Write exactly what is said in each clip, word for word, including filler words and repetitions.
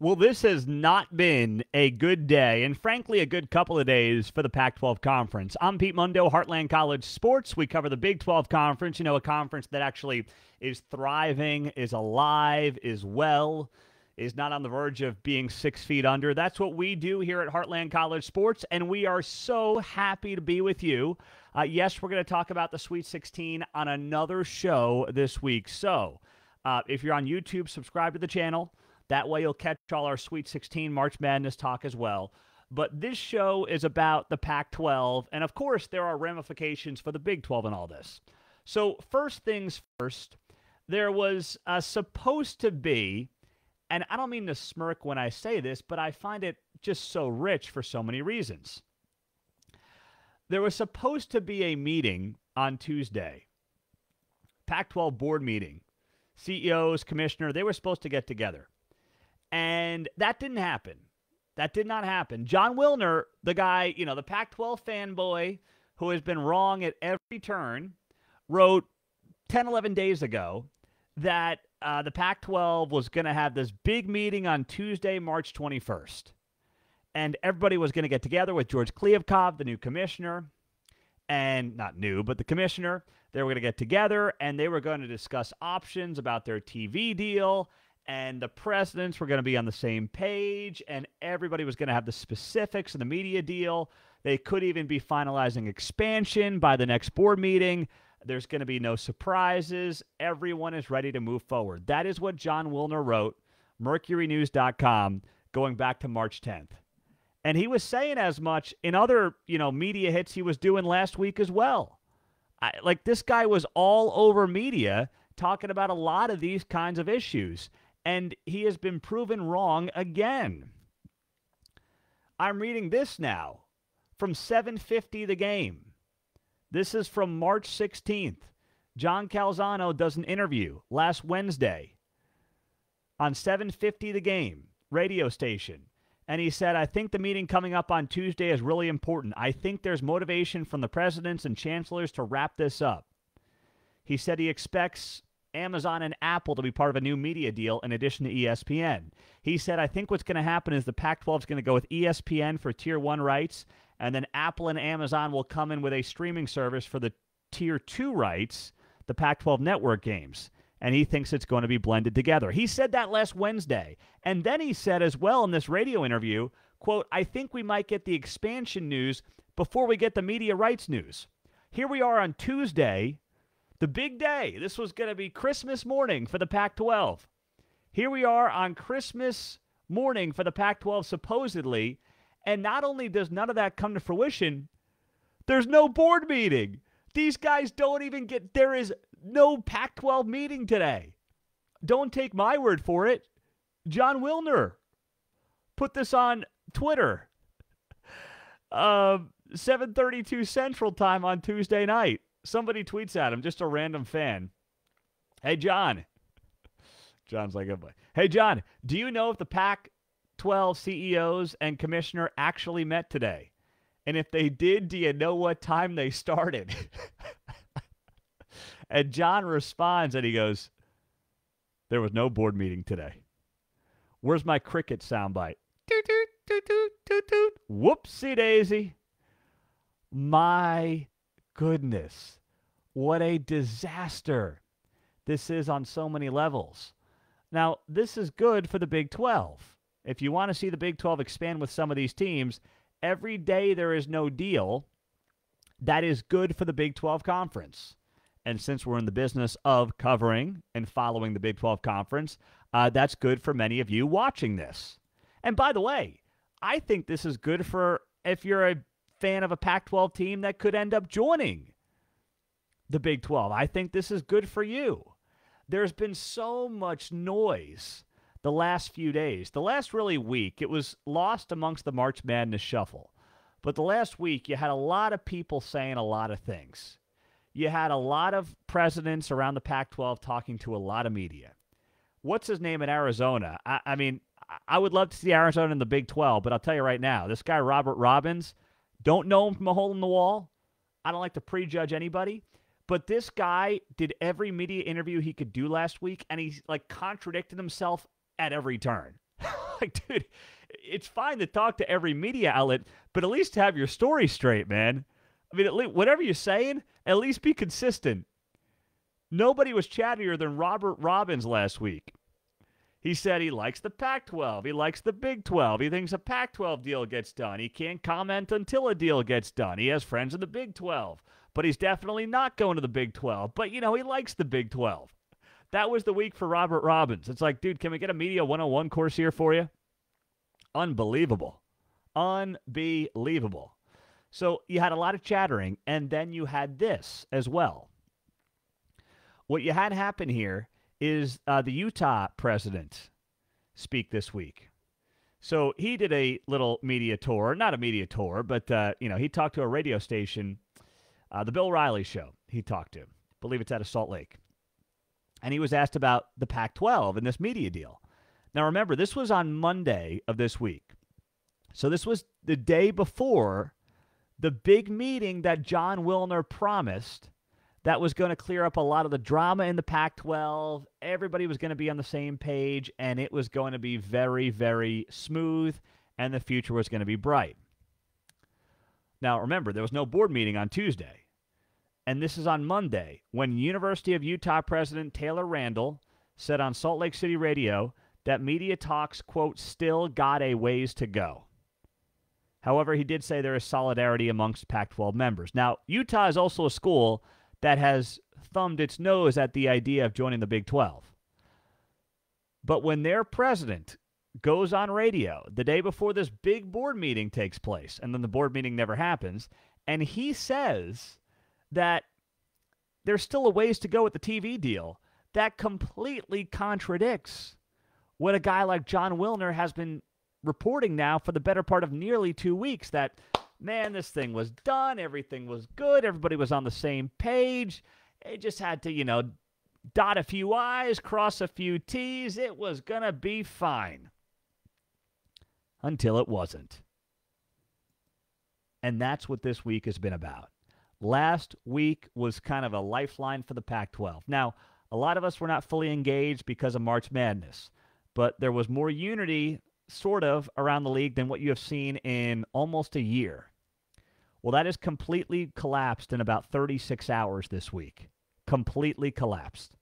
Well, this has not been a good day, and frankly, a good couple of days for the Pac twelve Conference. I'm Pete Mundo, Heartland College Sports. We cover the Big twelve Conference, you know, a conference that actually is thriving, is alive, is well, is not on the verge of being six feet under. That's what we do here at Heartland College Sports, and we are so happy to be with you. Uh, yes, we're going to talk about the Sweet sixteen on another show this week. So uh, if you're on YouTube, subscribe to the channel. That way you'll catch all our Sweet sixteen March Madness talk as well. But this show is about the Pac twelve, and of course there are ramifications for the Big twelve and all this. So first things first, there was uh, supposed to be, and I don't mean to smirk when I say this, but I find it just so rich for so many reasons. There was supposed to be a meeting on Tuesday, Pac twelve board meeting, C E Os, commissioner, they were supposed to get together. And that didn't happen. That did not happen. Jon Wilner, the guy, you know, the Pac twelve fanboy who has been wrong at every turn, wrote ten, eleven days ago that uh, the Pac twelve was going to have this big meeting on Tuesday, March twenty-first. And everybody was going to get together with George Kliavkoff, the new commissioner, and not new, but the commissioner. They were going to get together, and they were going to discuss options about their T V deal, and the presidents were going to be on the same page, and everybody was going to have the specifics of the media deal. They could even be finalizing expansion by the next board meeting. There's going to be no surprises. Everyone is ready to move forward. That is what Jon Wilner wrote, mercury news dot com, going back to March tenth. And he was saying as much in other, you know, media hits he was doing last week as well. I, like, this guy was all over media talking about a lot of these kinds of issues. And he has been proven wrong again. I'm reading this now from seven fifty The Game. This is from March sixteenth. John Calzano does an interview last Wednesday on seven fifty The Game radio station. And he said, I think the meeting coming up on Tuesday is really important. I think there's motivation from the presidents and chancellors to wrap this up. He said he expects Amazon and Apple to be part of a new media deal in addition to E S P N. He said, I think what's going to happen is the Pac twelve is going to go with E S P N for Tier one rights, and then Apple and Amazon will come in with a streaming service for the Tier two rights, the Pac twelve network games. And he thinks it's going to be blended together. He said that last Wednesday. And then he said as well in this radio interview, quote, I think we might get the expansion news before we get the media rights news. Here we are on Tuesday, the big day. This was going to be Christmas morning for the Pac twelve. Here we are on Christmas morning for the Pac twelve, supposedly. And not only does none of that come to fruition, there's no board meeting. These guys don't even get, there is no Pac twelve meeting today. Don't take my word for it. Jon Wilner put this on Twitter. Uh, seven thirty-two Central Time on Tuesday night. Somebody tweets at him, just a random fan. Hey, John. John's like, everybody. Hey, John, do you know if the Pac twelve C E Os and commissioner actually met today? And if they did, do you know what time they started? And John responds, and he goes, there was no board meeting today. Where's my cricket soundbite? Toot, toot, toot, toot, toot, toot. Whoopsie-daisy. My goodness, what a disaster this is on so many levels. Now, this is good for the Big twelve. If you want to see the Big twelve expand with some of these teams, every day there is no deal. That is good for the Big twelve Conference. And since we're in the business of covering and following the Big twelve Conference, uh, that's good for many of you watching this. And by the way, I think this is good for if you're a fan of a Pac twelve team that could end up joining the Big twelve. I think this is good for you. There's been so much noise the last few days. The last really week, it was lost amongst the March Madness shuffle. But the last week, you had a lot of people saying a lot of things. You had a lot of presidents around the Pac twelve talking to a lot of media. What's his name in Arizona? I, I mean, I would love to see Arizona in the Big twelve, but I'll tell you right now, this guy Robert Robbins, don't know him from a hole in the wall. I don't like to prejudge anybody. But this guy did every media interview he could do last week, and he, like, contradicted himself at every turn. like, dude, it's fine to talk to every media outlet, but at least have your story straight, man. I mean, at least whatever you're saying, at least be consistent. Nobody was chattier than Robert Robbins last week. He said he likes the Pac twelve. He likes the Big twelve. He thinks a Pac twelve deal gets done. He can't comment until a deal gets done. He has friends in the Big twelve, but he's definitely not going to the Big twelve. But, you know, he likes the Big twelve. That was the week for Robert Robbins. It's like, dude, can we get a Media one oh one course here for you? Unbelievable. Unbelievable. So you had a lot of chattering, and then you had this as well. What you had happen here is uh, the Utah president speak this week. So he did a little media tour, not a media tour, but, uh, you know, he talked to a radio station, uh, the Bill Riley Show he talked to. I believe it's out of Salt Lake. And he was asked about the Pac twelve and this media deal. Now, remember, this was on Monday of this week. So this was the day before the big meeting that Jon Wilner promised that was going to clear up a lot of the drama in the Pac twelve. Everybody was going to be on the same page, and it was going to be very, very smooth, and the future was going to be bright. Now, remember, there was no board meeting on Tuesday, and this is on Monday, when University of Utah President Taylor Randall said on Salt Lake City Radio that media talks, quote, still got a ways to go. However, he did say there is solidarity amongst Pac twelve members. Now, Utah is also a school that has thumbed its nose at the idea of joining the Big twelve. But when their president goes on radio the day before this big board meeting takes place, and then the board meeting never happens, and he says that there's still a ways to go with the T V deal, that completely contradicts what a guy like Jon Wilner has been reporting now for the better part of nearly two weeks, that, man, this thing was done. Everything was good. Everybody was on the same page. It just had to, you know, dot a few I's, cross a few T's. It was going to be fine. Until it wasn't. And that's what this week has been about. Last week was kind of a lifeline for the Pac twelve. Now, a lot of us were not fully engaged because of March Madness, but there was more unity sort of around the league than what you have seen in almost a year. Well, that has completely collapsed in about thirty-six hours this week. Completely collapsed.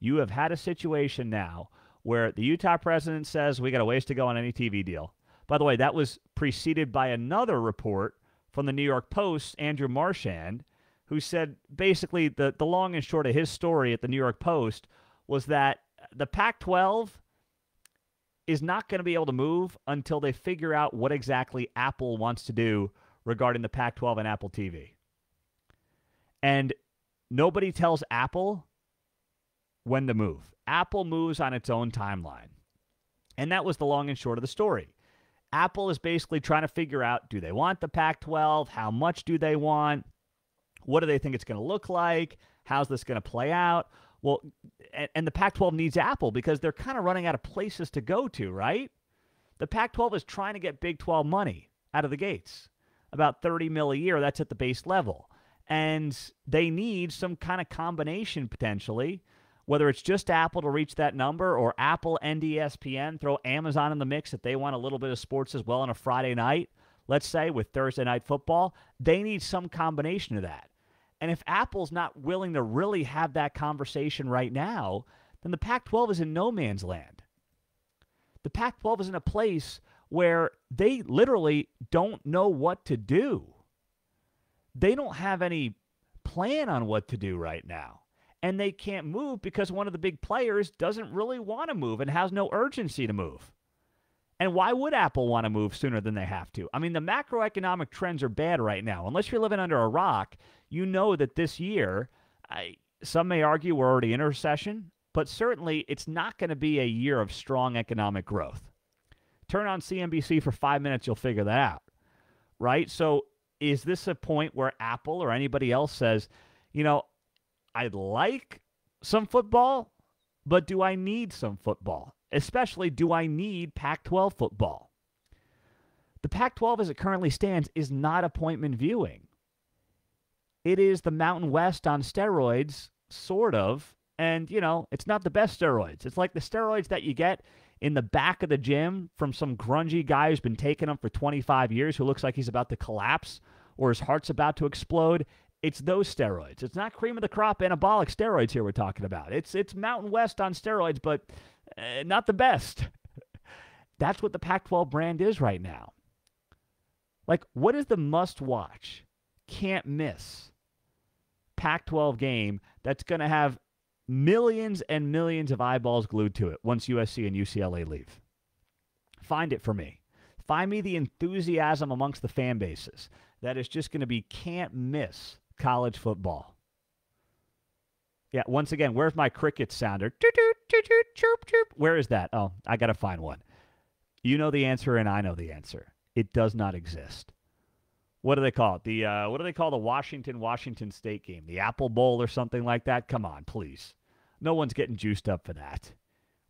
You have had a situation now where the Utah president says we got a ways to go on any T V deal. By the way, that was preceded by another report from the New York Post, Andrew Marchand, who said basically the, the long and short of his story at the New York Post was that the Pac twelve is not going to be able to move until they figure out what exactly Apple wants to do regarding the Pac twelve and Apple T V. And nobody tells Apple when to move. Apple moves on its own timeline. And that was the long and short of the story. Apple is basically trying to figure out, do they want the Pac twelve? How much do they want? What do they think it's going to look like? How's this going to play out? Well, and the Pac twelve needs Apple because they're kind of running out of places to go to, right? The Pac twelve is trying to get Big twelve money out of the gates, about thirty mil a year. That's at the base level. And they need some kind of combination potentially, whether it's just Apple to reach that number or Apple and E S P N, throw Amazon in the mix if they want a little bit of sports as well on a Friday night, let's say, with Thursday night football. They need some combination of that. And if Apple's not willing to really have that conversation right now, then the Pac twelve is in no man's land. The Pac twelve is in a place where they literally don't know what to do. They don't have any plan on what to do right now. And they can't move because one of the big players doesn't really want to move and has no urgency to move. And why would Apple want to move sooner than they have to? I mean, the macroeconomic trends are bad right now. Unless you're living under a rock, you know that this year, I, some may argue we're already in a recession, but certainly it's not going to be a year of strong economic growth. Turn on C N B C for five minutes, you'll figure that out, right? So is this a point where Apple or anybody else says, you know, I'd like some football, but do I need some football? Especially, do I need Pac twelve football? The Pac twelve, as it currently stands, is not appointment viewing. It is the Mountain West on steroids, sort of. And, you know, it's not the best steroids. It's like the steroids that you get in the back of the gym from some grungy guy who's been taking them for twenty-five years, who looks like he's about to collapse or his heart's about to explode. It's those steroids. It's not cream of the crop anabolic steroids here we're talking about. It's it's Mountain West on steroids, but uh, not the best. That's what the Pac twelve brand is right now. Like, what is the must-watch, can't miss Pac twelve game that's going to have millions and millions of eyeballs glued to it once U S C and U C L A leave? Find it for me. Find me the enthusiasm amongst the fan bases that is just going to be can't miss college football. Yeah, once again, where's my cricket sounder? Where is that? Oh, I got to find one. You know the answer and I know the answer. It does not exist. What do they call it? The uh, what do they call the Washington Washington State game? The Apple Bowl or something like that? Come on, please. No one's getting juiced up for that.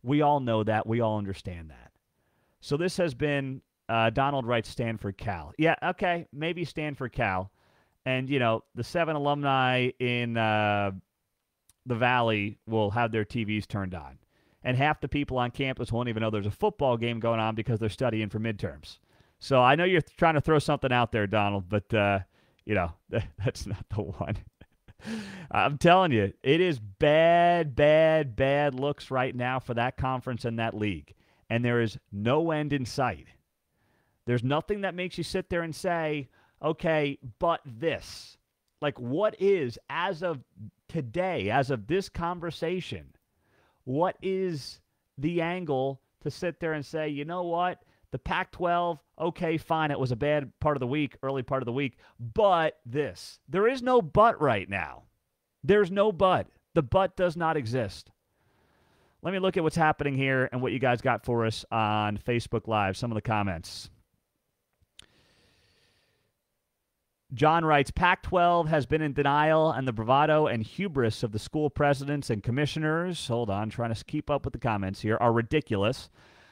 We all know that. We all understand that. So this has been uh, Donald Wright's Stanford Cal. Yeah, okay, maybe Stanford Cal, and you know the seven alumni in uh, the Valley will have their T Vs turned on, and half the people on campus won't even know there's a football game going on because they're studying for midterms. So I know you're trying to throw something out there, Donald, but, uh, you know, that, that's not the one. I'm telling you, it is bad, bad, bad looks right now for that conference and that league. And there is no end in sight. There's nothing that makes you sit there and say, okay, but this. Like, what is, as of today, as of this conversation, what is the angle to sit there and say, you know what? The Pac twelve, okay, fine, it was a bad part of the week, early part of the week, but this. There is no but right now. There's no but. The but does not exist. Let me look at what's happening here and what you guys got for us on Facebook Live, some of the comments. John writes, Pac twelve has been in denial and the bravado and hubris of the school presidents and commissioners, hold on, trying to keep up with the comments here, are ridiculous.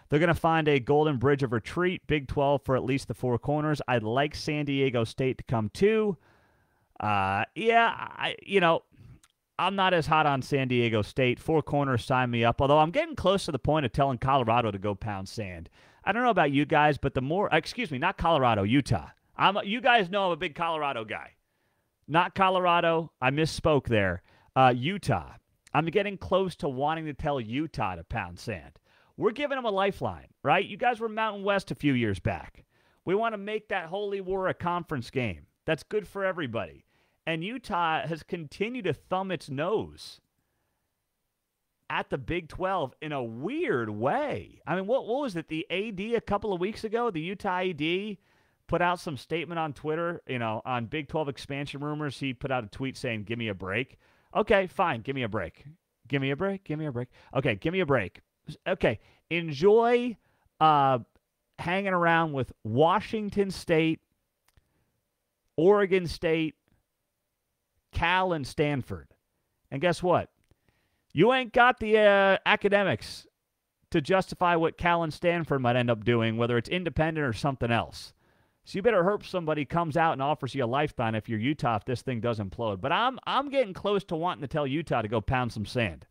They're going to find a golden bridge of retreat, Big twelve for at least the four corners. I'd like San Diego State to come too. Uh, yeah, I, you know, I'm not as hot on San Diego State. Four corners, sign me up, although I'm getting close to the point of telling Colorado to go pound sand. I don't know about you guys, but the more, excuse me, not Colorado, Utah. I'm, you guys know I'm a big Colorado guy. Not Colorado. I misspoke there. Uh, Utah. I'm getting close to wanting to tell Utah to pound sand. We're giving them a lifeline, right? You guys were Mountain West a few years back. We want to make that Holy War a conference game. That's good for everybody. And Utah has continued to thumb its nose at the Big twelve in a weird way. I mean, what, what was it? The A D a couple of weeks ago, the Utah A D put out some statement on Twitter, you know, on Big twelve expansion rumors. He put out a tweet saying, give me a break. Okay, fine. Give me a break. Give me a break. Give me a break. Okay, give me a break. Okay, enjoy uh, hanging around with Washington State, Oregon State, Cal, and Stanford. And guess what? You ain't got the uh, academics to justify what Cal and Stanford might end up doing, whether it's independent or something else. So you better hope somebody comes out and offers you a lifeline if you're Utah if this thing does implode. But I'm I'm getting close to wanting to tell Utah to go pound some sand.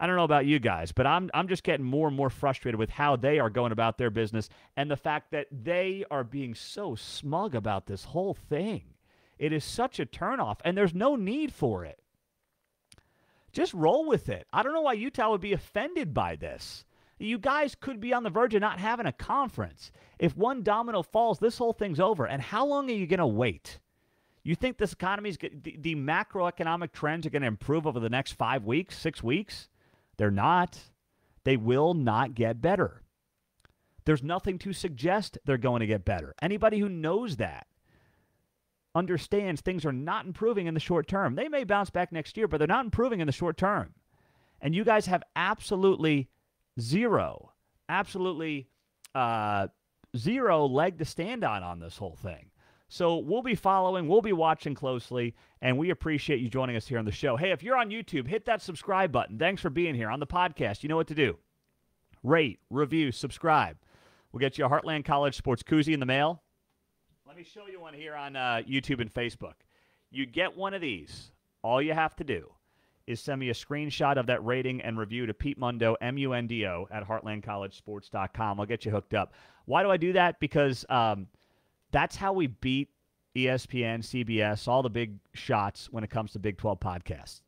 I don't know about you guys, but I'm I'm just getting more and more frustrated with how they are going about their business and the fact that they are being so smug about this whole thing. It is such a turnoff, and there's no need for it. Just roll with it. I don't know why Utah would be offended by this. You guys could be on the verge of not having a conference. If one domino falls, this whole thing's over. And how long are you going to wait? You think this economy's the, the macroeconomic trends are going to improve over the next five weeks, six weeks? They're not. They will not get better. There's nothing to suggest they're going to get better. Anybody who knows that understands things are not improving in the short term. They may bounce back next year, but they're not improving in the short term. And you guys have absolutely zero, absolutely uh, zero leg to stand on on this whole thing. So we'll be following, we'll be watching closely, and we appreciate you joining us here on the show. Hey, if you're on YouTube, hit that subscribe button. Thanks for being here on the podcast. You know what to do. Rate, review, subscribe. We'll get you a Heartland College Sports koozie in the mail. Let me show you one here on uh, YouTube and Facebook. You get one of these. All you have to do is send me a screenshot of that rating and review to Pete Mundo, M U N D O, at heartland college sports dot com. I'll get you hooked up. Why do I do that? Because um, that's how we beat E S P N, C B S, all the big shots when it comes to Big twelve podcasts.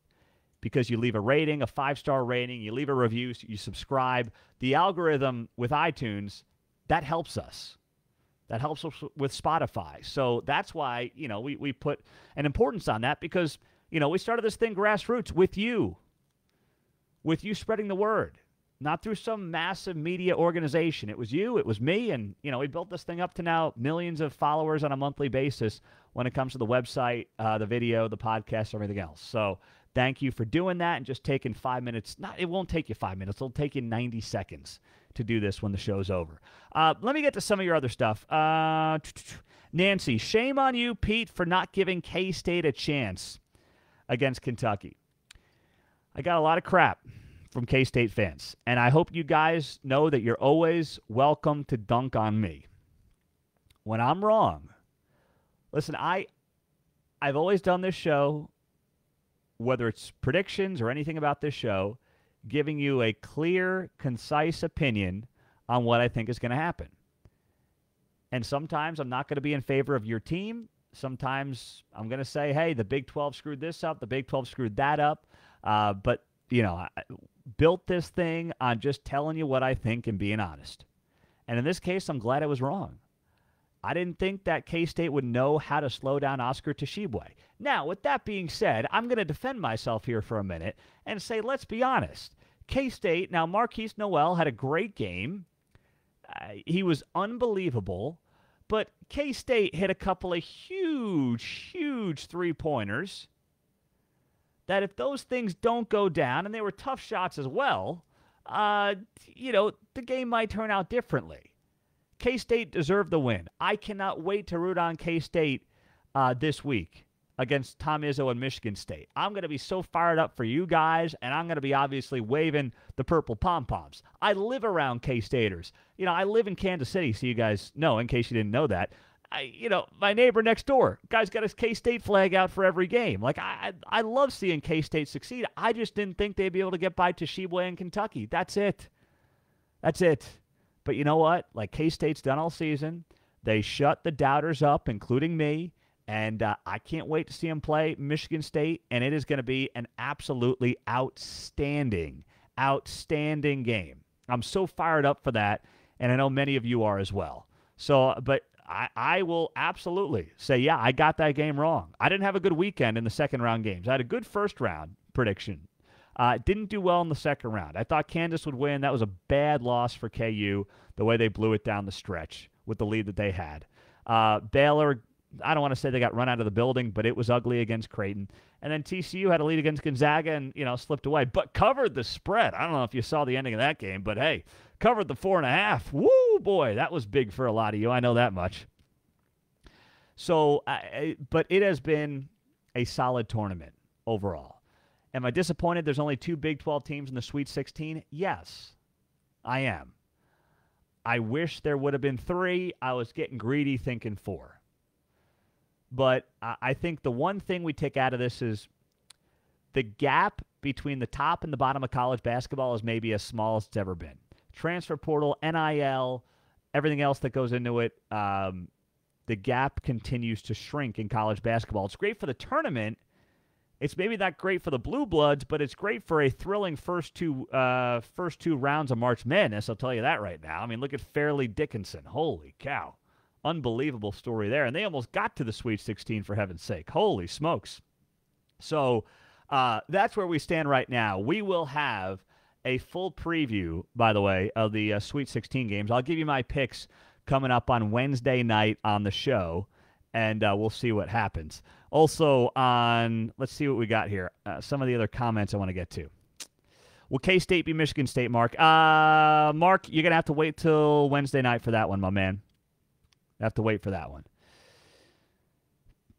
Because you leave a rating, a five-star rating, you leave a review, you subscribe. The algorithm with iTunes, that helps us. That helps us with Spotify. So that's why, you know, we, we put an importance on that because, you know, we started this thing grassroots with you, with you spreading the word, not through some massive media organization. It was you, it was me, and, you know, we built this thing up to now millions of followers on a monthly basis when it comes to the website, uh, the video, the podcast, everything else. So thank you for doing that and just taking five minutes. Not, it won't take you five minutes. It'll take you ninety seconds to do this when the show's over. Uh, let me get to some of your other stuff. Uh, Nancy, shame on you, Pete, for not giving K-State a chance against Kentucky. I got a lot of crap from K-State fans, and I hope you guys know that you're always welcome to dunk on me when I'm wrong. Listen, I, I've always done this show, whether it's predictions or anything about this show, giving you a clear, concise opinion on what I think is going to happen. And sometimes I'm not going to be in favor of your team. Sometimes I'm going to say, hey, the Big twelve screwed this up. The Big twelve screwed that up. Uh, but, you know, I built this thing on just telling you what I think and being honest. And in this case, I'm glad I was wrong. I didn't think that K-State would know how to slow down Oscar Tshiebwe. Now, with that being said, I'm going to defend myself here for a minute and say, let's be honest. K-State, now Marquise Noel had a great game. Uh, he was unbelievable. But K-State hit a couple of huge, huge three-pointers that if those things don't go down, and they were tough shots as well, uh, you know, the game might turn out differently. K-State deserved the win. I cannot wait to root on K-State uh, this week against Tom Izzo and Michigan State. I'm going to be so fired up for you guys, and I'm going to be obviously waving the purple pom-poms. I live around K-Staters. You know, I live in Kansas City, so you guys know, in case you didn't know that. I, you know, my neighbor next door, guy's got his K-State flag out for every game. Like, I I love seeing K-State succeed. I just didn't think they'd be able to get by Tshiebwe in Kentucky. That's it. That's it. But you know what? Like K-State's done all season. They shut the doubters up, including me. And uh, I can't wait to see them play Michigan State. And it is going to be an absolutely outstanding, outstanding game. I'm so fired up for that. And I know many of you are as well. So, but I, I will absolutely say, yeah, I got that game wrong. I didn't have a good weekend in the second round games. I had a good first round prediction. Uh, didn't do well in the second round. I thought Kansas would win. That was a bad loss for K U, the way they blew it down the stretch with the lead that they had. Uh, Baylor, I don't want to say they got run out of the building, but it was ugly against Creighton. And then T C U had a lead against Gonzaga and, you know, slipped away, but covered the spread. I don't know if you saw the ending of that game, but, hey, covered the four and a half. Woo, boy, that was big for a lot of you. I know that much. So, I, but it has been a solid tournament overall. Am I disappointed there's only two Big twelve teams in the Sweet sixteen? Yes, I am. I wish there would have been three. I was getting greedy thinking four. But I think the one thing we take out of this is the gap between the top and the bottom of college basketball is maybe as small as it's ever been. Transfer portal, N I L, everything else that goes into it, um, the gap continues to shrink in college basketball. It's great for the tournament. It's maybe not great for the Blue Bloods, but it's great for a thrilling first two uh, first two rounds of March Madness. I'll tell you that right now. I mean, look at Fairleigh Dickinson. Holy cow. Unbelievable story there. And they almost got to the Sweet sixteen, for heaven's sake. Holy smokes. So uh, that's where we stand right now. We will have a full preview, by the way, of the uh, Sweet sixteen games. I'll give you my picks coming up on Wednesday night on the show. And uh, we'll see what happens. Also on, let's see what we got here. Uh, some of the other comments I want to get to. Will K-State be Michigan State, Mark? Uh, Mark, you're going to have to wait till Wednesday night for that one, my man. You have to wait for that one.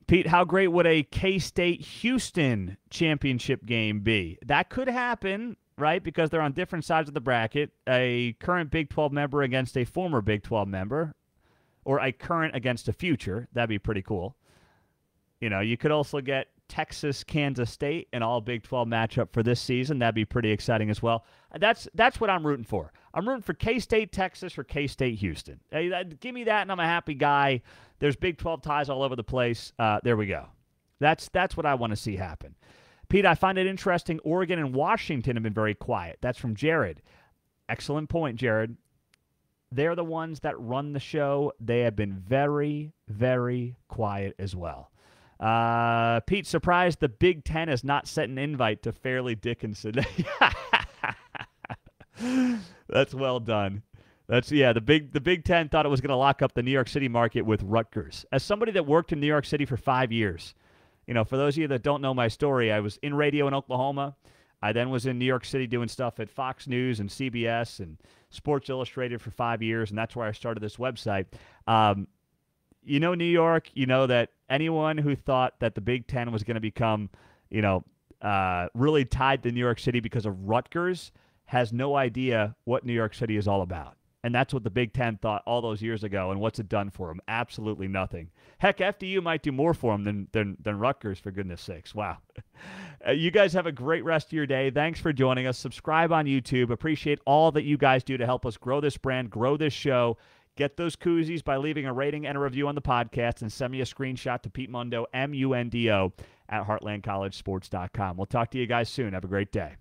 Pete, how great would a K-State-Houston championship game be? That could happen, right, because they're on different sides of the bracket. A current Big twelve member against a former Big twelve member, or a current against a future. That'd be pretty cool. You know, you could also get Texas, Kansas State, an all Big twelve matchup for this season. That'd be pretty exciting as well. That's that's what I'm rooting for. I'm rooting for K-State, Texas, or K-State, Houston. Hey, that, give me that, and I'm a happy guy. There's Big twelve ties all over the place. Uh, there we go. That's that's what I want to see happen. Pete, I find it interesting. Oregon and Washington have been very quiet. That's from Jared. Excellent point, Jared. They're the ones that run the show. They have been very, very quiet as well. Uh, Pete, surprised the Big Ten has not sent an invite to Fairleigh Dickinson. That's well done. That's yeah. The big the Big Ten thought it was going to lock up the New York City market with Rutgers. As somebody that worked in New York City for five years, you know, for those of you that don't know my story, I was in radio in Oklahoma. I then was in New York City doing stuff at Fox News and C B S and Sports Illustrated for five years, and that's where I started this website. Um, you know New York, you know that anyone who thought that the Big Ten was going to become, you know, uh, really tied to New York City because of Rutgers has no idea what New York City is all about. And that's what the Big Ten thought all those years ago, and what's it done for them? Absolutely nothing. Heck, F D U might do more for them than, than, than Rutgers, for goodness sakes. Wow. Uh, you guys have a great rest of your day. Thanks for joining us. Subscribe on YouTube. Appreciate all that you guys do to help us grow this brand, grow this show. Get those koozies by leaving a rating and a review on the podcast, and send me a screenshot to Pete Mundo, M U N D O, at heartland college sports dot com. We'll talk to you guys soon. Have a great day.